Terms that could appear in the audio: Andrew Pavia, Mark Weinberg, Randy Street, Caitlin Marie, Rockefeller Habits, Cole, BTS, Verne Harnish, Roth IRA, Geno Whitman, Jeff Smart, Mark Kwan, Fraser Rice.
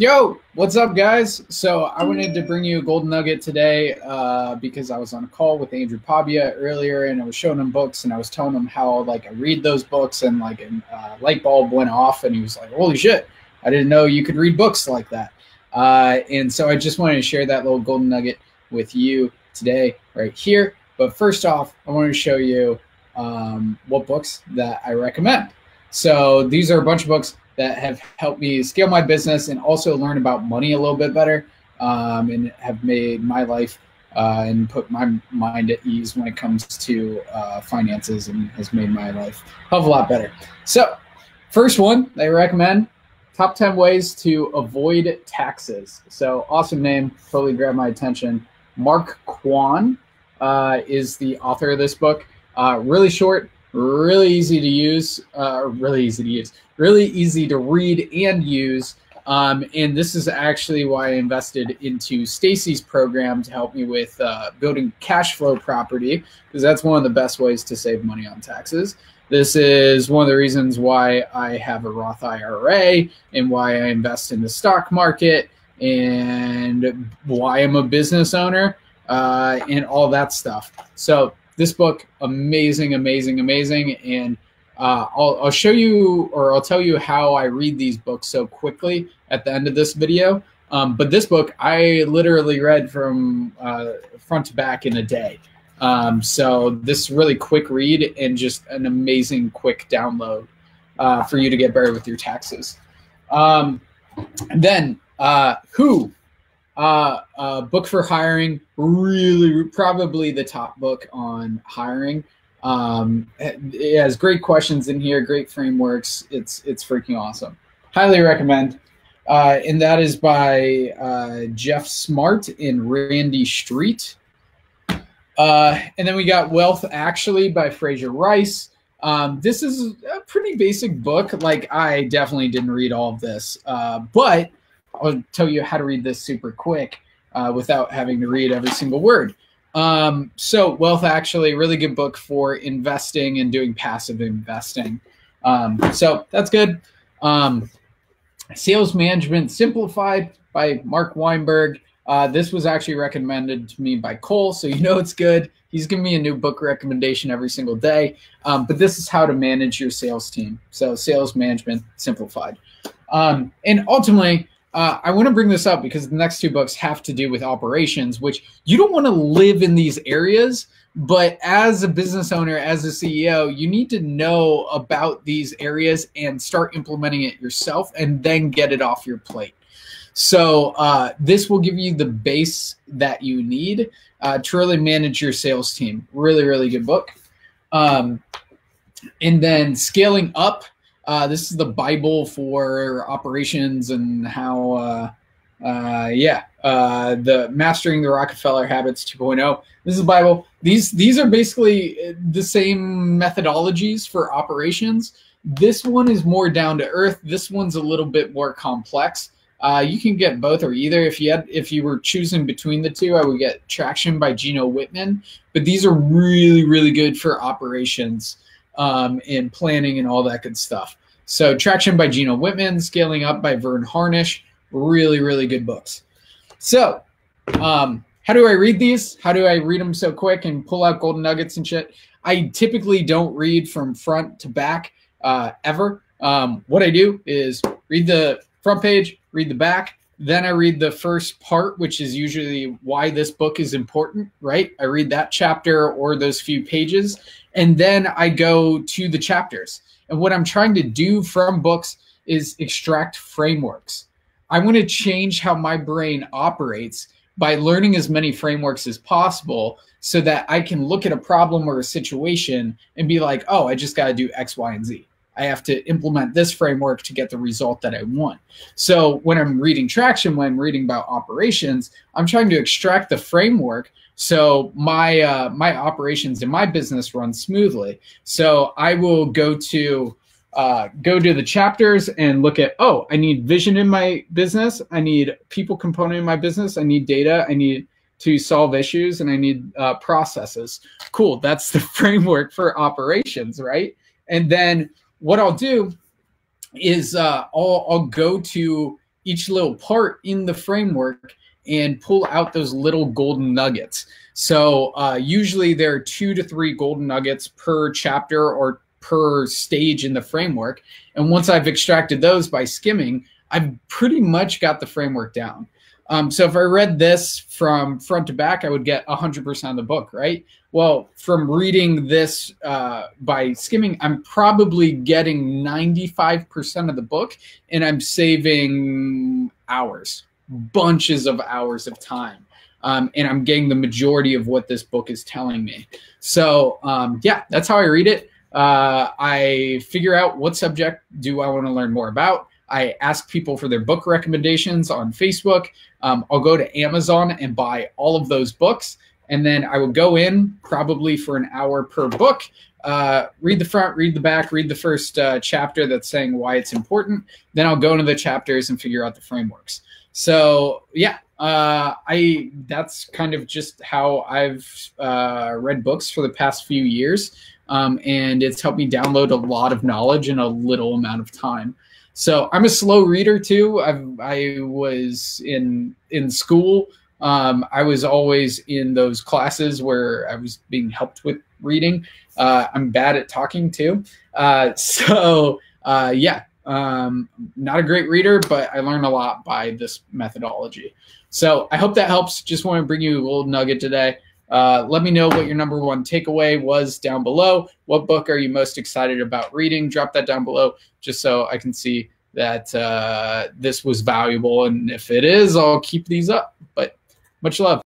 Yo, what's up, guys? So I wanted to bring you a golden nugget today because I was on a call with Andrew Pavia earlier, and I was showing him books, and I was telling him how like I read those books, and like a light bulb went off, and he was like, "Holy shit! I didn't know you could read books like that." And so I just wanted to share that little golden nugget with you today, right here. But first off, I wanted to show you what books that I recommend. So these are a bunch of books that have helped me scale my business and also learn about money a little bit better, and have made my life and put my mind at ease when it comes to finances, and has made my life a hell of a lot better. So first one they recommend, Top 10 Ways to Avoid Taxes. So awesome name, totally grabbed my attention. Mark Kwan is the author of this book. Really short, really easy to use, really easy to read and use. And this is actually why I invested into Stacy's program to help me with building cash flow property, because that's one of the best ways to save money on taxes. This is one of the reasons why I have a Roth IRA and why I invest in the stock market and why I'm a business owner and all that stuff. So this book, amazing, amazing, amazing. And I'll show you, or I'll tell you how I read these books so quickly at the end of this video. But this book, I literally read from front to back in a day. So this really quick read and just an amazing quick download for you to get better with your taxes. Book for Hiring, really probably the top book on hiring. It has great questions in here, great frameworks. It's freaking awesome. Highly recommend. And that is by Jeff Smart and Randy Street. And then we got Wealth Actually by Fraser Rice. This is a pretty basic book. Like, I definitely didn't read all of this, but I'll tell you how to read this super quick without having to read every single word. So Wealth Actually, really good book for investing and doing passive investing. So that's good. Sales Management Simplified by Mark Weinberg. This was actually recommended to me by Cole, so you know it's good. He's giving me a new book recommendation every single day. But this is how to manage your sales team. So Sales Management Simplified. And ultimately, I want to bring this up because the next two books have to do with operations, which you don't want to live in these areas, but as a business owner, as a CEO, you need to know about these areas and start implementing it yourself and then get it off your plate. So this will give you the base that you need to really manage your sales team. Really, really good book. And then Scaling Up. This is the Bible for operations and how, the Mastering the Rockefeller Habits 2.0. This is the Bible. These are basically the same methodologies for operations. This one is more down to earth. This one's a little bit more complex. You can get both or either. If you were choosing between the two, I would get Traction by Geno Whitman. But these are really, really good for operations. And planning and all that good stuff. So Traction by Geno Whitman, Scaling Up by Verne Harnish, really, really good books. So how do I read these? How do I read them so quick and pull out golden nuggets and shit? I typically don't read from front to back ever. What I do is read the front page, read the back, then I read the first part, which is usually why this book is important, right? I read that chapter or those few pages, and then I go to the chapters. And what I'm trying to do from books is extract frameworks. I want to change how my brain operates by learning as many frameworks as possible so that I can look at a problem or a situation and be like, oh, I just got to do X, Y, and Z. I have to implement this framework to get the result that I want. So when I'm reading Traction, when I'm reading about operations, I'm trying to extract the framework so my my operations and my business run smoothly. So I will go to the chapters and look at, oh, I need vision in my business. I need people component in my business. I need data. I need to solve issues, and I need processes. Cool, that's the framework for operations, right? And then what I'll do is I'll go to each little part in the framework and pull out those little golden nuggets. So usually there are 2 to 3 golden nuggets per chapter or per stage in the framework. And once I've extracted those by skimming, I've pretty much got the framework down. So if I read this from front to back, I would get 100% of the book, right? Well, from reading this by skimming, I'm probably getting 95% of the book, and I'm saving hours, bunches of hours of time. And I'm getting the majority of what this book is telling me. So yeah, that's how I read it. I figure out what subject do I want to learn more about. I ask people for their book recommendations on Facebook. I'll go to Amazon and buy all of those books. And then I will go in probably for an hour per book, read the front, read the back, read the first chapter that's saying why it's important. Then I'll go into the chapters and figure out the frameworks. So yeah, that's kind of just how I've read books for the past few years. And it's helped me download a lot of knowledge in a little amount of time. So I'm a slow reader too. I was in school. I was always in those classes where I was being helped with reading. I'm bad at talking too. Yeah, not a great reader, but I learned a lot by this methodology. So I hope that helps. Just want to bring you a little nugget today. Let me know what your #1 takeaway was down below. What book are you most excited about reading? Drop that down below just so I can see that this was valuable. And if it is, I'll keep these up. But much love.